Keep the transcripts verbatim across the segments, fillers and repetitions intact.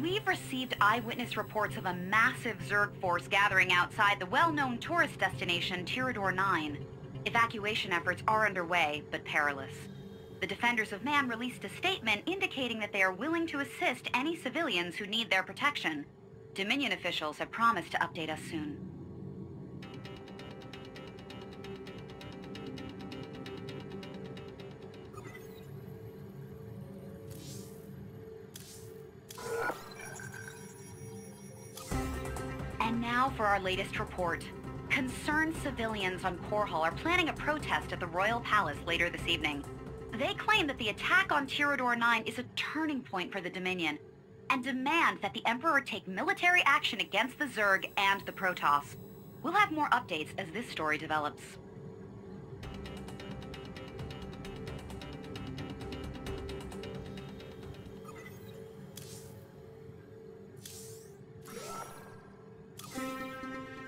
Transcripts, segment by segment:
We've received eyewitness reports of a massive Zerg force gathering outside the well-known tourist destination Tirador nine. Evacuation efforts are underway, but perilous. The Defenders of Man released a statement indicating that they are willing to assist any civilians who need their protection. Dominion officials have promised to update us soon. And now for our latest report. Concerned civilians on Korhal are planning a protest at the Royal Palace later this evening. They claim that the attack on Tirador nine is a turning point for the Dominion, and demand that the Emperor take military action against the Zerg and the Protoss. We'll have more updates as this story develops.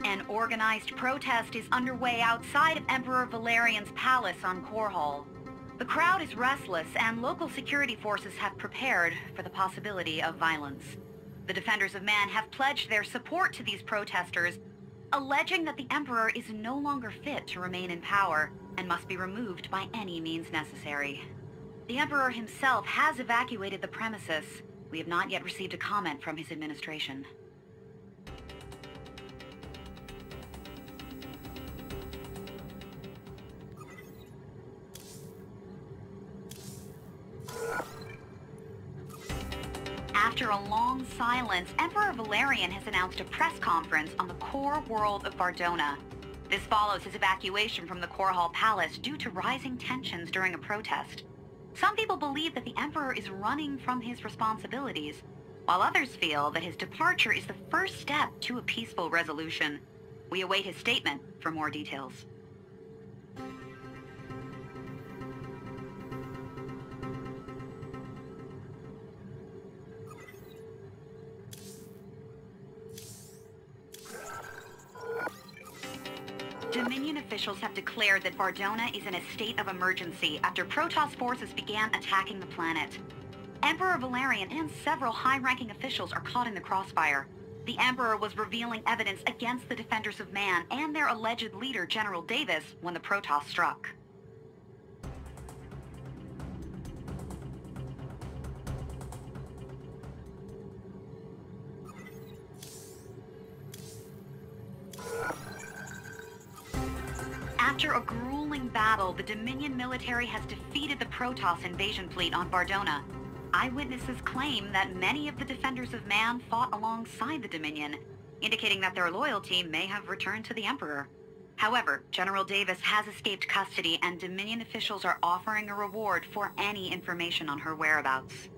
An organized protest is underway outside of Emperor Valerian's palace on Korhal. The crowd is restless, and local security forces have prepared for the possibility of violence. The Defenders of Man have pledged their support to these protesters, alleging that the Emperor is no longer fit to remain in power and must be removed by any means necessary. The Emperor himself has evacuated the premises. We have not yet received a comment from his administration. After a long silence, Emperor Valerian has announced a press conference on the core world of Bardona. This follows his evacuation from the Korhal Palace due to rising tensions during a protest. Some people believe that the Emperor is running from his responsibilities, while others feel that his departure is the first step to a peaceful resolution. We await his statement for more details. Dominion officials have declared that Bardona is in a state of emergency after Protoss forces began attacking the planet. Emperor Valerian and several high-ranking officials are caught in the crossfire. The Emperor was revealing evidence against the Defenders of Man and their alleged leader, General Davis, when the Protoss struck. After a grueling battle, the Dominion military has defeated the Protoss invasion fleet on Bardona. Eyewitnesses claim that many of the Defenders of Man fought alongside the Dominion, indicating that their loyalty may have returned to the Emperor. However, General Davis has escaped custody, and Dominion officials are offering a reward for any information on her whereabouts.